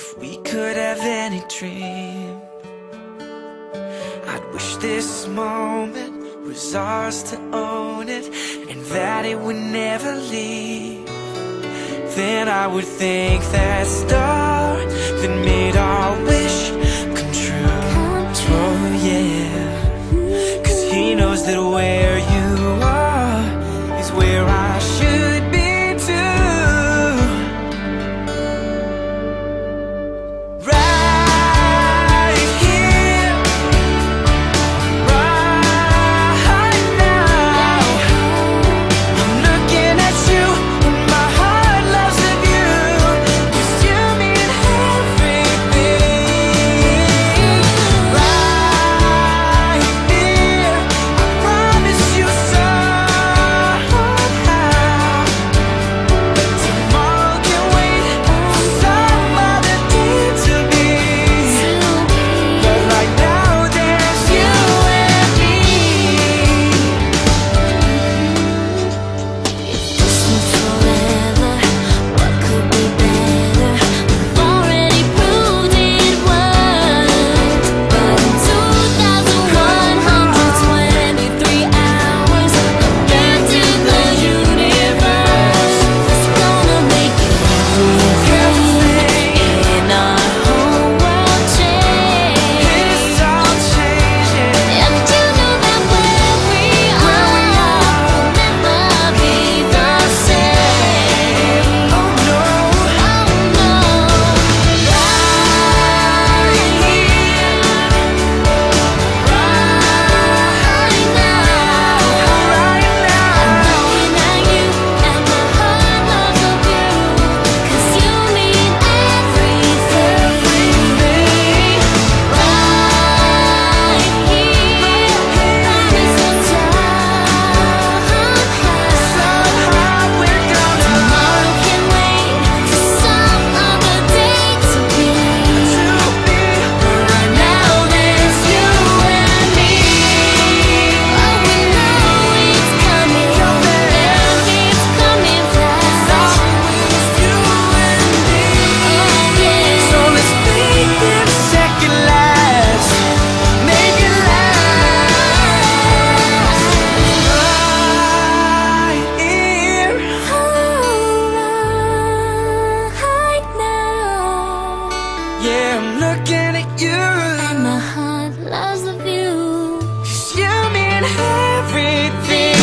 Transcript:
If we could have any dream, I'd wish this moment was ours to own it, and that it would never leave. Then I would thank that star that made our wish come true. Oh yeah, 'cause he knows that where you are is where I should. Loves the view, 'cause you mean everything.